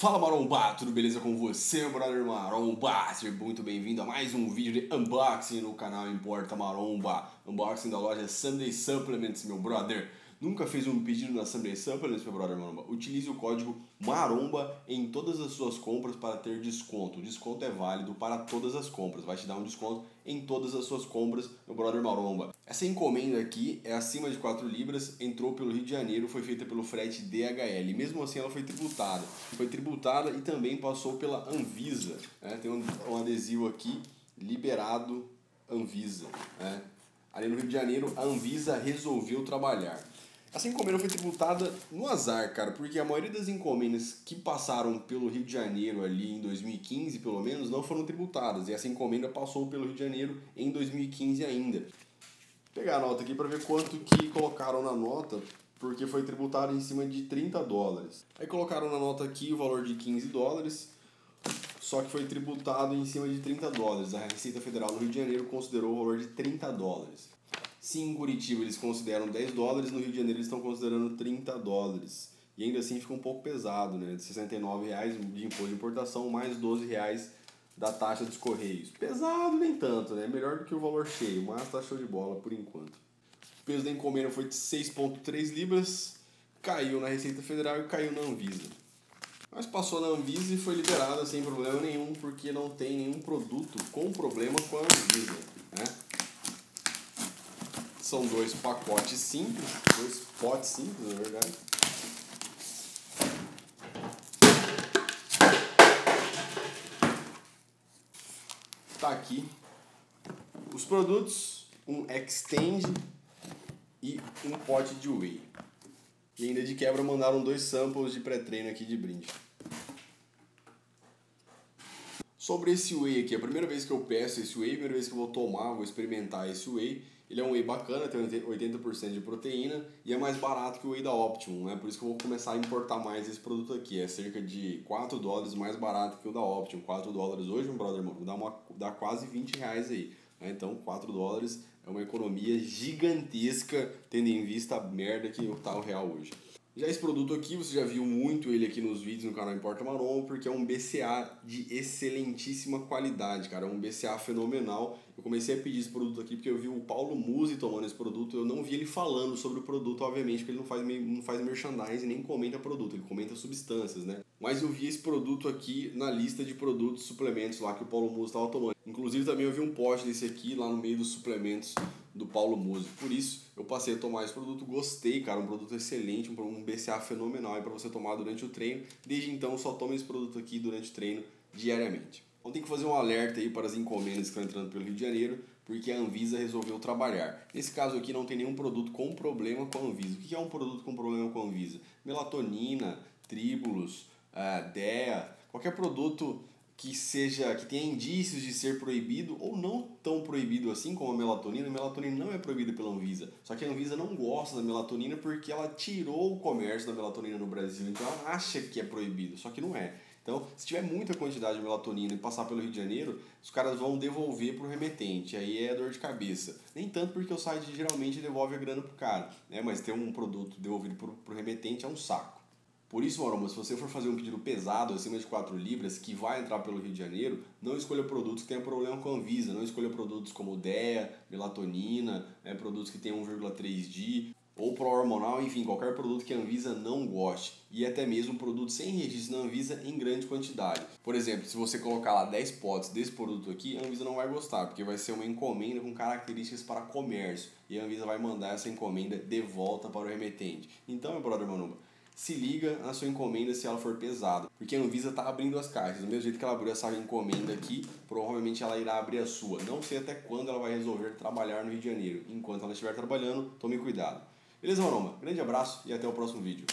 Fala Maromba, tudo beleza com você, brother Maromba? Seja muito bem-vindo a mais um vídeo de unboxing no canal Importa Maromba. Unboxing da loja Sunday Supplements, meu brother. Nunca fez um pedido na Sunday Supplements, meu brother Maromba? Utilize o código MAROMBA em todas as suas compras para ter desconto. O desconto é válido para todas as compras. Vai te dar um desconto em todas as suas compras, meu brother Maromba. Essa encomenda aqui é acima de 4 libras, entrou pelo Rio de Janeiro, foi feita pelo frete DHL. Mesmo assim ela foi tributada. Foi tributada e também passou pela Anvisa. Né? Tem um adesivo aqui, liberado Anvisa. Né? Ali no Rio de Janeiro, a Anvisa resolveu trabalhar. Essa encomenda foi tributada no azar, cara, porque a maioria das encomendas que passaram pelo Rio de Janeiro ali em 2015, pelo menos, não foram tributadas. E essa encomenda passou pelo Rio de Janeiro em 2015 ainda. Vou pegar a nota aqui para ver quanto que colocaram na nota, porque foi tributado em cima de 30 dólares. Aí colocaram na nota aqui o valor de 15 dólares, só que foi tributado em cima de 30 dólares. A Receita Federal do Rio de Janeiro considerou o valor de 30 dólares. Se em Curitiba eles consideram 10 dólares, no Rio de Janeiro eles estão considerando 30 dólares. E ainda assim fica um pouco pesado, né? De R$69 de imposto de importação, mais R$12 da taxa dos Correios. Pesado nem tanto, né? Melhor do que o valor cheio, mas tá show de bola por enquanto. O peso da encomenda foi de 6,3 libras, caiu na Receita Federal e caiu na Anvisa. Mas passou na Anvisa e foi liberada sem problema nenhum, porque não tem nenhum produto com problema com a Anvisa, né? São dois pacotes simples, dois potes simples, na verdade. Tá aqui os produtos, um Xtend e um pote de Whey. E ainda de quebra mandaram dois samples de pré-treino aqui de brinde. Sobre esse Whey aqui, é a primeira vez que eu peço esse Whey, a primeira vez que eu vou tomar, vou experimentar esse Whey. Ele é um Whey bacana, tem 80% de proteína e é mais barato que o Whey da Optimum, né? Por isso que eu vou começar a importar mais esse produto aqui. É cerca de 4 dólares mais barato que o da Optimum. 4 dólares hoje, um brother, mano, dá quase R$20 aí. Né? Então 4 dólares é uma economia gigantesca, tendo em vista a merda que tá o real hoje. Já esse produto aqui, você já viu muito ele aqui nos vídeos no canal Importa Maromba, porque é um BCA de excelentíssima qualidade, cara, é um BCA fenomenal. Eu comecei a pedir esse produto aqui porque eu vi o Paulo Muzzi tomando esse produto, eu não vi ele falando sobre o produto, obviamente, porque ele não faz merchandising nem comenta produto, ele comenta substâncias, né? Mas eu vi esse produto aqui na lista de produtos, suplementos lá que o Paulo Muzzi estava tomando. Inclusive também eu vi um post desse aqui lá no meio dos suplementos do Paulo Muzzi. Por isso, eu passei a tomar esse produto, gostei, cara, um produto excelente, um BCA fenomenal aí pra você tomar durante o treino. Desde então, só toma esse produto aqui durante o treino, diariamente. Então tem que fazer um alerta aí para as encomendas que estão entrando pelo Rio de Janeiro, porque a Anvisa resolveu trabalhar. Nesse caso aqui não tem nenhum produto com problema com a Anvisa. O que é um produto com problema com a Anvisa? Melatonina, Tribulus, DEA, qualquer produto que tenha indícios de ser proibido ou não tão proibido assim como a melatonina. A melatonina não é proibida pela Anvisa, só que a Anvisa não gosta da melatonina porque ela tirou o comércio da melatonina no Brasil, então ela acha que é proibido, só que não é. Então, se tiver muita quantidade de melatonina e passar pelo Rio de Janeiro, os caras vão devolver para o remetente, aí é dor de cabeça. Nem tanto porque o site geralmente devolve a grana pro cara, né? Mas ter um produto devolvido pro remetente é um saco. Por isso, Maromba, se você for fazer um pedido pesado, acima de 4 libras, que vai entrar pelo Rio de Janeiro, não escolha produtos que tenham problema com a Anvisa, não escolha produtos como DEA, melatonina, né, produtos que tenham 1,3D, ou pró-hormonal, enfim, qualquer produto que a Anvisa não goste. E até mesmo produto sem registro na Anvisa em grande quantidade. Por exemplo, se você colocar lá 10 potes desse produto aqui, a Anvisa não vai gostar, porque vai ser uma encomenda com características para comércio. E a Anvisa vai mandar essa encomenda de volta para o remetente. Então, meu brother Maromba, se liga na sua encomenda se ela for pesada, porque a Anvisa está abrindo as caixas. Do mesmo jeito que ela abriu essa encomenda aqui, provavelmente ela irá abrir a sua. Não sei até quando ela vai resolver trabalhar no Rio de Janeiro. Enquanto ela estiver trabalhando, tome cuidado. Beleza, Maromba? Grande abraço e até o próximo vídeo.